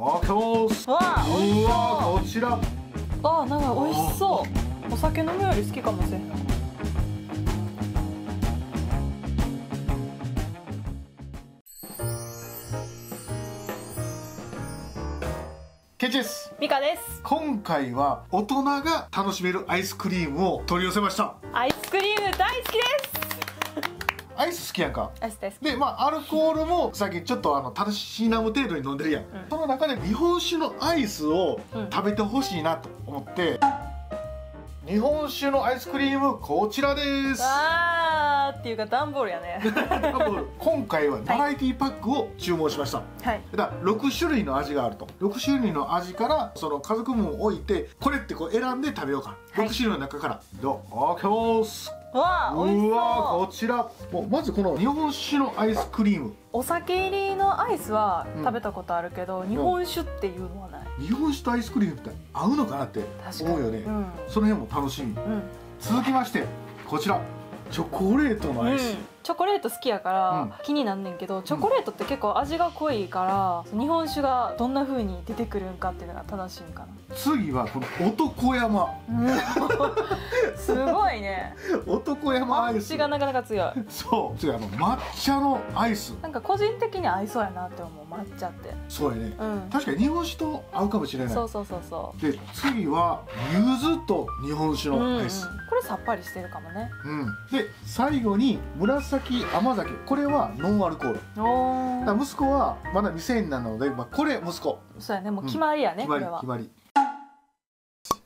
あ、そう。わー、うわ、こちら。あ、なんか美味しそう。お酒飲むより好きかもしれない。ケチです。ミカです。今回は大人が楽しめるアイスクリームを取り寄せました。アイスクリーム大好きです。アイス好きやんか。アイス大好きで、まあアルコールもさっきちょっとたしなむ程度に飲んでるやん、その中で日本酒のアイスを食べてほしいなと思って、日本酒のアイスクリームこちらです。あーっていうか段ボールやね。今回はバラエティパックを注文しました。はい、だから6種類の味があると。6種類の味からその家族分を置いてこれってこう選んで食べようか。6種類の中からどう開けます。わー、美味しそう。うわー、こちら。もうまずこの日本酒のアイスクリーム。お酒入りのアイスは食べたことあるけど、日本酒っていうのはない。日本酒とアイスクリームって合うのかなって思うよね。その辺も楽しみ。続きましてこちらチョコレートのアイス。チョコレート好きやから気になんねんけど、チョコレートって結構味が濃いから日本酒がどんな風に出てくるんかっていうのが楽しみかな。次はこの男山。すごいね。男山アイス。味がなかなか強い。そう。次は抹茶のアイス。なんか個人的に合いそうやなって思う、抹茶って。そうやね。確かに日本酒と合うかもしれない。そうそうそうそう。で次は柚子と日本酒のアイス。これさっぱりしてるかもね。で最後に紫甘酒。これはノンアルコール。だから息子はまだ未成年なので、まあこれ息子。そうやね。もう決まりやね。これは。決まり。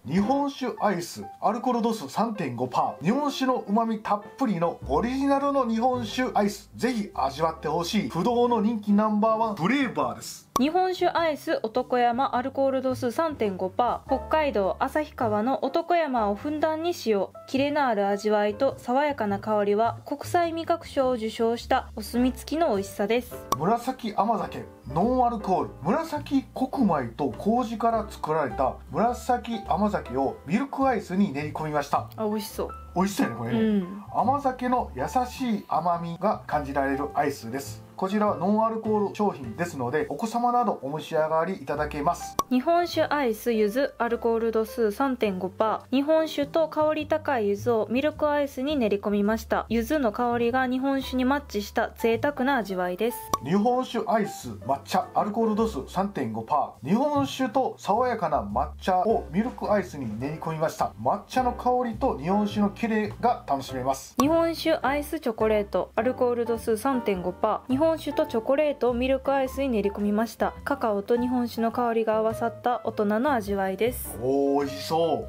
日本酒アイス、アルコール度数 3.5%、 日本酒の旨味たっぷりのオリジナルの日本酒アイス、ぜひ味わってほしい不動の人気ナンバー1フレーバーです。日本酒アイス男山、アルコール度数 3.5%、 北海道旭川の男山をふんだんに使用。キレのある味わいと爽やかな香りは国際味覚賞を受賞したお墨付きの美味しさです。紫甘酒、ノンアルコール、紫黒米と麹から作られた紫甘酒をミルクアイスに練り込みました。あ、美味しそう。美味しそうやねこれね。甘酒の優しい甘みが感じられるアイスです。こちらはノンアルコール商品ですので、お子様などお召し上がりいただけます。日本酒アイス柚子、アルコール度数 3.5%、 日本酒と香り高い柚子をミルクアイスに練り込みました。柚子の香りが日本酒にマッチした贅沢な味わいです。日本酒アイス抹茶、アルコール度数 3.5%、 日本酒と爽やかな抹茶をミルクアイスに練り込みました。抹茶の香りと日本酒のキレが楽しめます。日本酒アイスチョコレート、アルコール度数 3.5%、 日本酒とチョコレートをミルクアイスに練り込みました。カカオと日本酒の香りが合わさった大人の味わいです。おいしそう。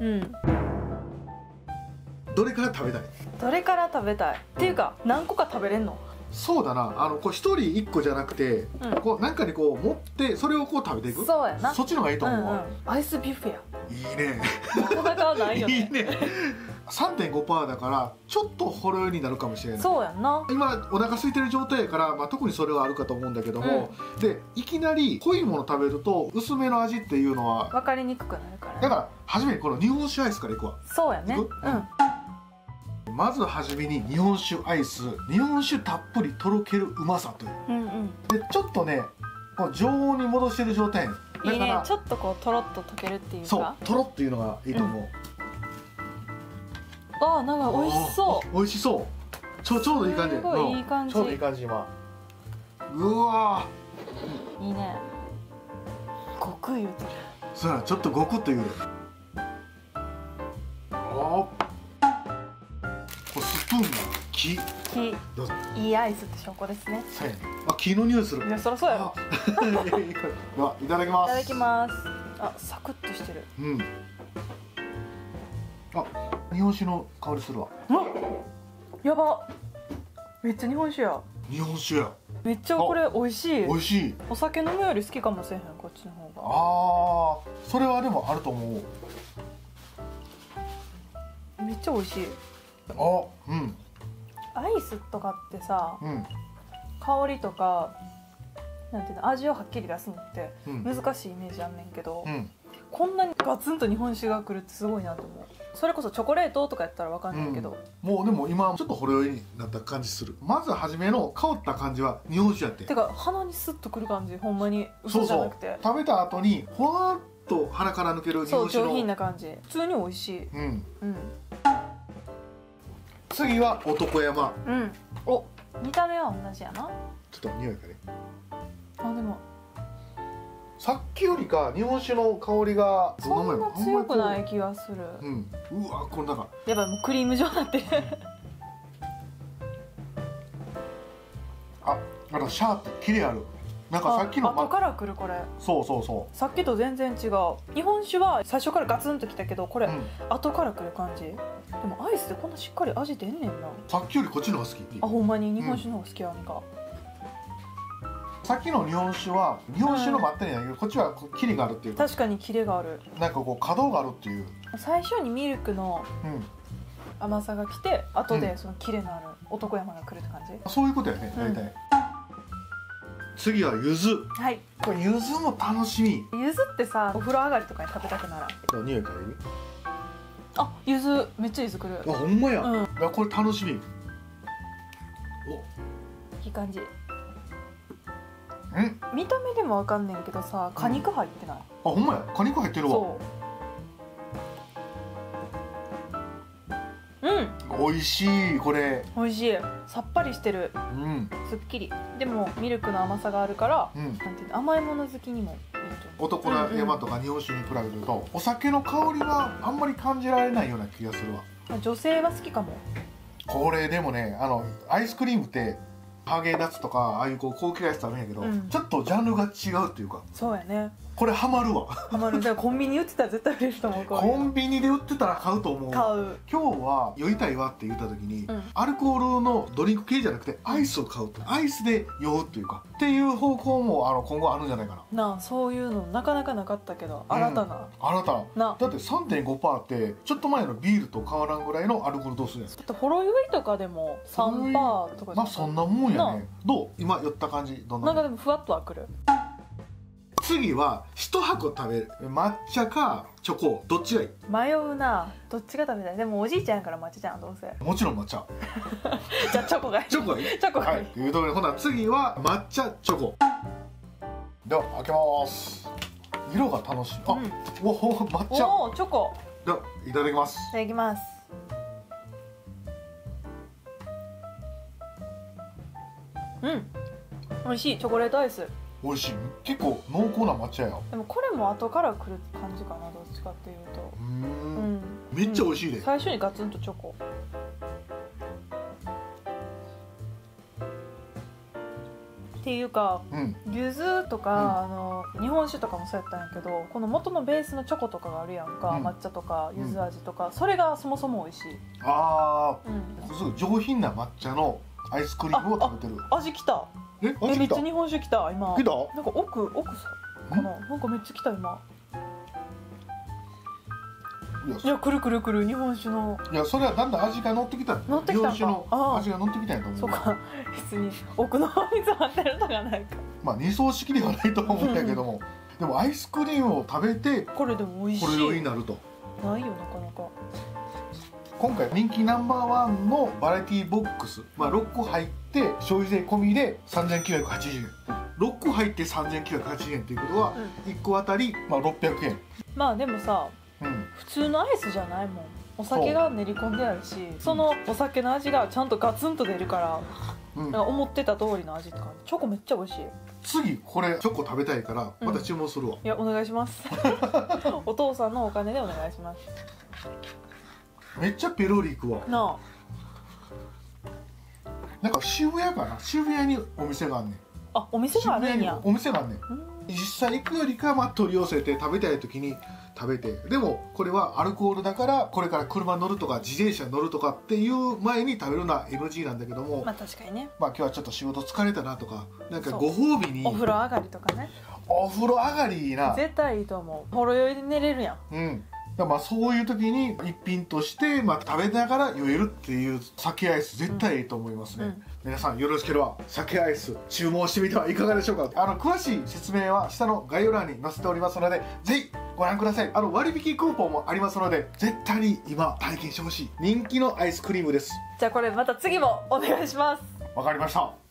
どれから食べたい？どれから食べたいっていうか、何個か食べれんの？そうだな、こう1人1個じゃなくて、こうなんかにこう持ってそれをこう食べていく。そうやな、そっちの方がいいと思う。アイスビュッフェや。いいね。なかなかないよね。いいね。3.5% だからちょっとほろ酔いになるかもしれない。そうやんな。今お腹空いてる状態やから、まあ、特にそれはあるかと思うんだけども、でいきなり濃いもの食べると薄めの味っていうのは分かりにくくなるから、ね、だから初めにこの日本酒アイスからいくわ。そうやね。まず初めに日本酒アイス、日本酒たっぷりとろけるうまさという、でちょっとねこう常温に戻してる状態だからいいね。ちょっとこうとろっと溶けるっていうか、そうとろっていうのがいいと思う。あ、なんか美味しそう。美味しそう。ちょうどいい感じ。すごいいい感じ。ちょうどいい感じ。今うわーいいね。ごく言うてる。そうやな、ちょっとごくっと言う。おー、スプーンが木。いいアイスって証拠ですね。そうやね。あ、木の匂いする。いや、そりゃそうやろ。ではいただきます。いただきます。あ、サクッとしてる。あ、日本酒の香りするわ。やば。めっちゃ日本酒や。日本酒や。めっちゃこれ美味しい。美味しい。お酒飲むより好きかもしれへん、こっちの方が。ああ、それはでもあると思う。めっちゃ美味しい。あ、うん。アイスとかってさ、香りとかなんていうの、味をはっきり出すのって難しいイメージあんねんけど。こんなにガツンと日本酒が来るってすごいなと思う。それこそチョコレートとかやったらわかんないけど、うん、もうでも今ちょっとほろ酔いになった感じする。まず初めの香った感じは日本酒やって、てか鼻にスッとくる感じ、ほんまに嘘じゃなくて。そうそう、食べた後にほわっと鼻から抜ける日本酒の上品な感じ、普通に美味しい。うん、うん、次は男山。うん、お、見た目は同じやな。ちょっと匂いかね。あ、でもさっきよりか日本酒の香りがそんな強くない気がする。うん、うわ、これなんかやっぱもうクリーム状になってるあ、あのシャープキレある。なんかさっきの後から来るこれ。そうそうそう、さっきと全然違う。日本酒は最初からガツンときたけど、これ、うん、後から来る感じ。でもアイスでこんなしっかり味出んねんな。さっきよりこっちの方が好き。あ、ほんまに日本酒の方が好きやんか。うん、さっきの日本酒は日本酒のばったりだけど、こっちはキレがあるっていう。確かにキレがある、なんかこう可動があるっていう。最初にミルクの甘さがきて、後でそのキレのある男山が来るって感じ、うん、そういうことやね、大体、うん、次は柚子。はい、これ柚子も楽しみ。柚子ってさ、お風呂上がりとかに食べたくならん？匂い嗅いで。あ、柚子めっちゃ柚子くる。あ、ほんまや、うん、これ楽しみ。お、いい感じ。見た目でもわかんねんけどさ、果肉入ってない？あ、ほんまや、果肉入ってるわ。そう、うん、美味しい。これ美味しい、さっぱりしてる、うん、すっきり。でもミルクの甘さがあるから、うん、なんていうの、甘いもの好きにもいいんじゃない？男の山とか日本酒に比べると、お酒の香りがあんまり感じられないような気がするわ。女性は好きかもこれ。でもね、アイスクリームってハーゲンダッツとかああいうこう高級アイス食べんやけど、うん、ちょっとジャンルが違うっていうか。そうやね、これハマるわ。ハマる。だからコンビニ売ってたら絶対売れると思う。コンビニで売ってたら買うと思う。買う。今日は酔いたいわって言った時に、うん、アルコールのドリンク系じゃなくてアイスを買うと、アイスで酔うっていうかっていう方向も今後あるんじゃないかな。なあ、そういうのなかなかなかったけど、新たな、うん、新たな。だって 3.5% ってちょっと前のビールと変わらんぐらいのアルコール度数やん。ちょっとほろ酔いとかでも 3% とか。まあそんなもんやね。どう？今酔った感じどんな？なんかでもふわっとはくる。次は一箱食べる。抹茶かチョコ、どっちがいい？迷うな、どっちが食べたい？でもおじいちゃんから抹茶じゃん、どうせ。もちろん抹茶じゃあチョコがいい。チョコがいい、チョコがいい、はい、というところで、ほな次は抹茶チョコ。では開けます。色が楽しい。あ、うん、おお、抹茶、おお、チョコ。ではいただきます。いただきます。うん、美味しい。チョコレートアイス美味しい。結構濃厚な抹茶や。でもこれも後から来る感じかな、どっちかっていうと。うん、めっちゃ美味しいで、うん、最初にガツンとチョコ。っていうか、うん、柚子とか、うん、日本酒とかもそうやったんやけど、この元のベースのチョコとかがあるやんか、うん、抹茶とか柚子味とか、うん、それがそもそも美味しい。ああ、うん、すごい上品な抹茶のアイスクリームを食べてる。味きた。え、めっちゃ日本酒来た今。来た？なんか奥さかな。なんかめっちゃ来た今。いや、くるくるくる日本酒の。いや、それはだんだん味が乗ってきた。乗ってきた。日本酒の味が乗ってきたんやと思う。そうか、別に奥の水を当てるとかないか。まあ二層式ではないと思うんやけども、でもアイスクリームを食べてこれでも美味しい。これよいなると。ないよなかなか。今回人気ナンバー1のバラエティボックス、まあ6個入って消費税込みで3980円、6個入って3980円っていうことは1個あたりまあ600円、うん、まあでもさ、うん、普通のアイスじゃないもん。お酒が練り込んであるし、そのお酒の味がちゃんとガツンと出るから、うん、思ってた通りの味って感じ。チョコめっちゃ美味しい。次これチョコ食べたいからまた注文するわ、うん、いやお願いしますお父さんのお金でお願いします。めっちゃペロリいくわ。なあ、なんか渋谷かな、渋谷にお店があんねん。あ、お店があるんや。お店があんねん。実際行くよりか、まあ取り寄せて食べたい時に食べて。でもこれはアルコールだから、これから車乗るとか自転車乗るとかっていう前に食べるのは NG なんだけども、まあ確かにね、まあ今日はちょっと仕事疲れたなとか、なんかご褒美にお風呂上がりとかね。お風呂上がりいいな、絶対いいと思う。ほろ酔いで寝れるやん。うん、まあそういう時に一品としてまあ食べながら酔えるっていう酒アイス絶対いいと思いますね、うんうん、皆さんよろしければ酒アイス注文してみてはいかがでしょうか。詳しい説明は下の概要欄に載せておりますので、ぜひご覧ください。割引クーポンもありますので、絶対に今体験してほしい人気のアイスクリームです。じゃあこれまた次もお願いします。わかりました。